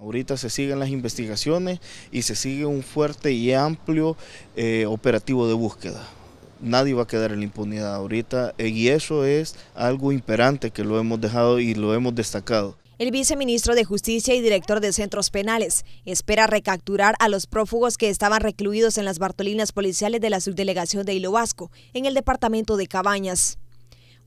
Ahorita se siguen las investigaciones y se sigue un fuerte y amplio operativo de búsqueda. Nadie va a quedar en la impunidad ahorita y eso es algo imperante que lo hemos dejado y lo hemos destacado. El viceministro de Justicia y director de Centros Penales espera recapturar a los prófugos que estaban recluidos en las Bartolinas policiales de la subdelegación de Ilobasco, en el departamento de Cabañas.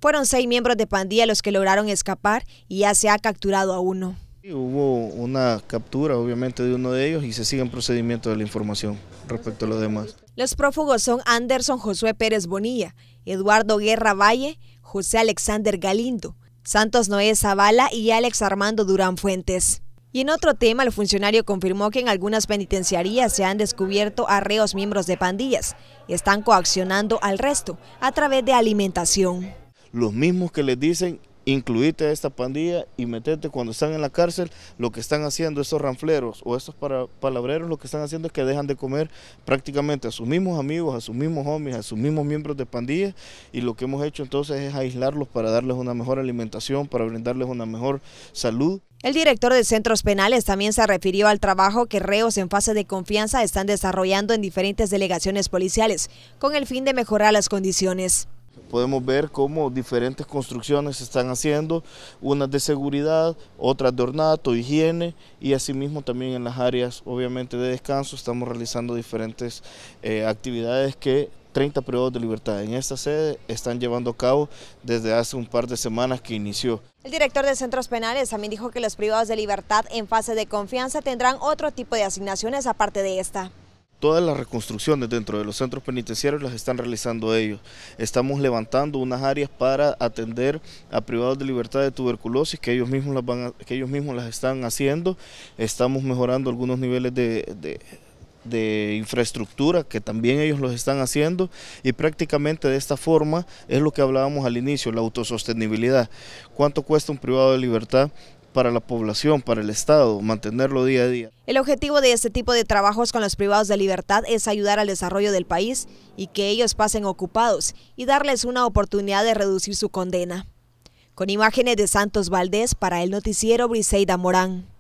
Fueron 6 miembros de pandilla los que lograron escapar y ya se ha capturado a uno. Sí, hubo una captura obviamente de uno de ellos y se siguen procedimientos de la información respecto a los demás. Los prófugos son Anderson Josué Pérez Bonilla, Eduardo Guerra Valle, José Alexander Galindo, Santos Noé Zavala y Alex Armando Durán Fuentes. Y en otro tema, el funcionario confirmó que en algunas penitenciarías se han descubierto a reos miembros de pandillas. Están coaccionando al resto a través de alimentación. Los mismos que les dicen, incluirte a esta pandilla y meterte cuando están en la cárcel, lo que están haciendo esos ranfleros o esos palabreros, lo que están haciendo es que dejan de comer prácticamente a sus mismos amigos, a sus mismos homies, a sus mismos miembros de pandillas, y lo que hemos hecho entonces es aislarlos para darles una mejor alimentación, para brindarles una mejor salud. El director de Centros Penales también se refirió al trabajo que reos en fase de confianza están desarrollando en diferentes delegaciones policiales con el fin de mejorar las condiciones. Podemos ver cómo diferentes construcciones se están haciendo, unas de seguridad, otras de ornato, higiene, y asimismo también en las áreas obviamente de descanso estamos realizando diferentes actividades que 30 privados de libertad en esta sede están llevando a cabo desde hace un par de semanas que inició. El director de Centros Penales también dijo que los privados de libertad en fase de confianza tendrán otro tipo de asignaciones aparte de esta. Todas las reconstrucciones dentro de los centros penitenciarios las están realizando ellos. Estamos levantando unas áreas para atender a privados de libertad de tuberculosis que ellos mismos las están haciendo. Estamos mejorando algunos niveles de infraestructura que también ellos los están haciendo, y prácticamente de esta forma es lo que hablábamos al inicio, la autosostenibilidad. ¿Cuánto cuesta un privado de libertad para la población, para el Estado, mantenerlo día a día? El objetivo de este tipo de trabajos con los privados de libertad es ayudar al desarrollo del país y que ellos pasen ocupados y darles una oportunidad de reducir su condena. Con imágenes de Santos Valdés para el noticiero Briseida Morán.